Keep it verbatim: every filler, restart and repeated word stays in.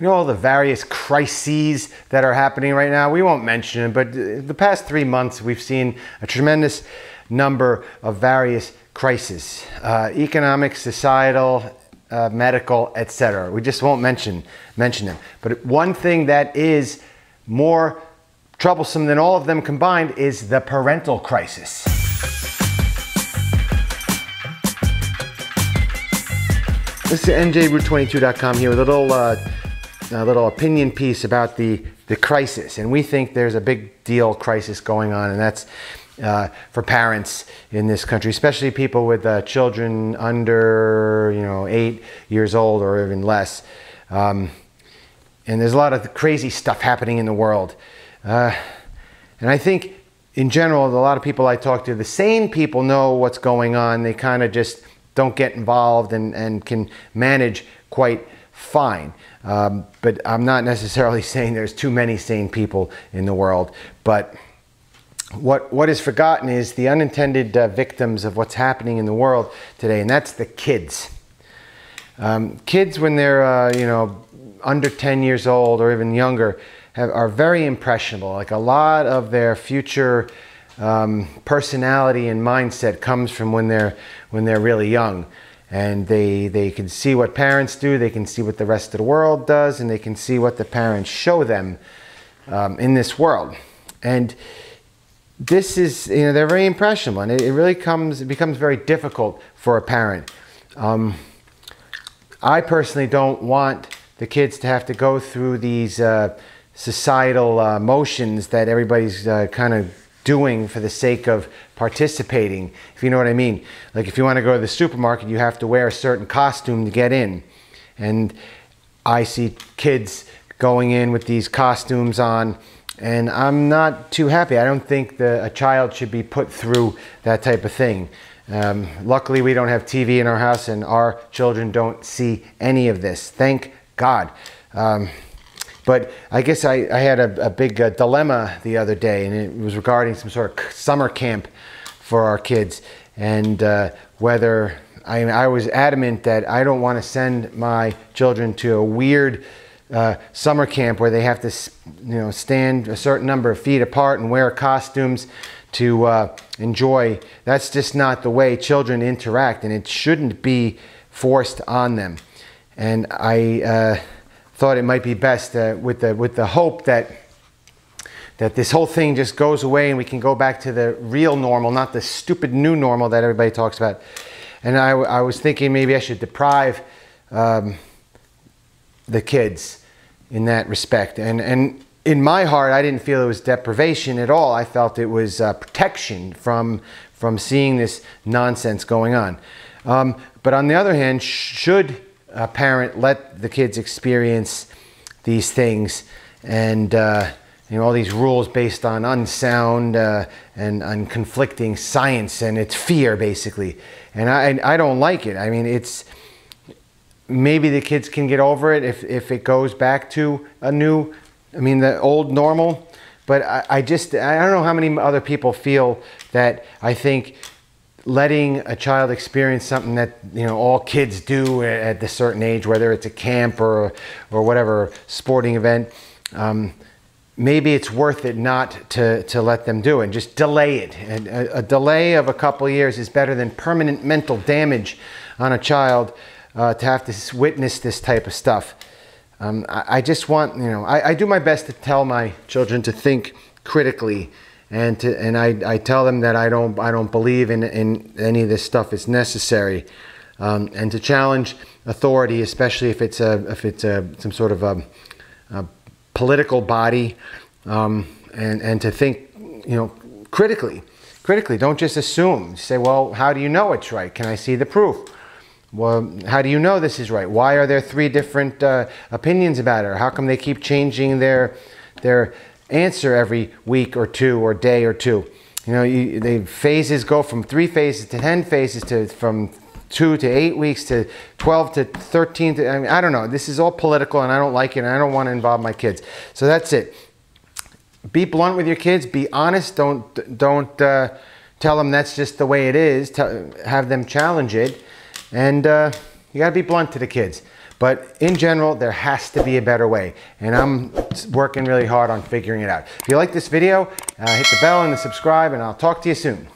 you know, all the various crises that are happening right now. We won't mention it, but the past three months, we've seen a tremendous number of various crises, uh, economic, societal, uh, medical, et cetera. We just won't mention, mention them. But one thing that is more troublesome than all of them combined is the parental crisis. This is N J route twenty-two dot com here with a little, uh, a little opinion piece about the, the crisis. And we think there's a big deal crisis going on, and that's uh, for parents in this country, especially people with uh, children under, you know, eight years old or even less. Um, and there's a lot of crazy stuff happening in the world. Uh, and I think in general, a lot of people I talk to, the sane people know what's going on. They kind of just don't get involved and, and can manage quite fine. Um, but I'm not necessarily saying there's too many sane people in the world. But what, what is forgotten is the unintended uh, victims of what's happening in the world today, and that's the kids. Um, kids, when they're uh, you know, under ten years old or even younger, have, are very impressionable. Like, a lot of their future Um, personality and mindset comes from when they're when they're really young, and they they can see what parents do, they can see what the rest of the world does, and they can see what the parents show them um, in this world. And this is, you know, they're very impressionable, and it, it really comes it becomes very difficult for a parent. Um, I personally don't want the kids to have to go through these uh, societal uh, motions that everybody's uh, kind of doing for the sake of participating, if you know what I mean. Like, if you want to go to the supermarket, you have to wear a certain costume to get in. And I see kids going in with these costumes on, and I'm not too happy. I don't think the, a child should be put through that type of thing. Um, luckily, we don't have T V in our house, and our children don't see any of this. Thank God. Um, But I guess I, I had a, a big uh, dilemma the other day, and it was regarding some sort of summer camp for our kids, and uh, whether I, I was adamant that I don't want to send my children to a weird uh, summer camp where they have to, you know, stand a certain number of feet apart and wear costumes to uh, enjoy. That's just not the way children interact, and it shouldn't be forced on them. And I Uh, thought it might be best uh, with the with the hope that that this whole thing just goes away and we can go back to the real normal, not the stupid new normal that everybody talks about. And I, I was thinking maybe I should deprive um, the kids in that respect. And, and in my heart, I didn't feel it was deprivation at all. I felt it was uh, protection from, from seeing this nonsense going on. Um, but on the other hand, should a parent let the kids experience these things and uh, you know, all these rules based on unsound uh, and on conflicting science and its fear, basically. And I, I don't like it. I mean, it's maybe the kids can get over it if, if it goes back to a new, I mean, the old normal. But I, I just, I don't know how many other people feel that. I think letting a child experience something that, you know, all kids do at a certain age, whether it's a camp or or whatever sporting event, um, maybe it's worth it not to to let them do it. Just delay it. And a, a delay of a couple of years is better than permanent mental damage on a child uh, to have to witness this type of stuff. Um, I, I just want, you know, I, I do my best to tell my children to think critically. And, to, and I, I tell them that I don't, I don't believe in, in any of this stuff is necessary. Um, and to challenge authority, especially if it's, a, if it's a, some sort of a, a political body, um, and, and to think, you know, critically. Critically, don't just assume. Say, well, how do you know it's right? Can I see the proof? Well, how do you know this is right? Why are there three different uh, opinions about it? Or how come they keep changing their, their answer every week or two or day or two? You know, you, the phases go from three phases to ten phases to from two to eight weeks to twelve to thirteen. To, I mean, I don't know. This is all political, and I don't like it, and I don't want to involve my kids. So that's it. Be blunt with your kids. Be honest. Don't don't uh, tell them that's just the way it is. Tell, have them challenge it, and uh, you got to be blunt to the kids. But in general, there has to be a better way. And I'm working really hard on figuring it out. If you like this video, uh, hit the bell and the subscribe, and I'll talk to you soon.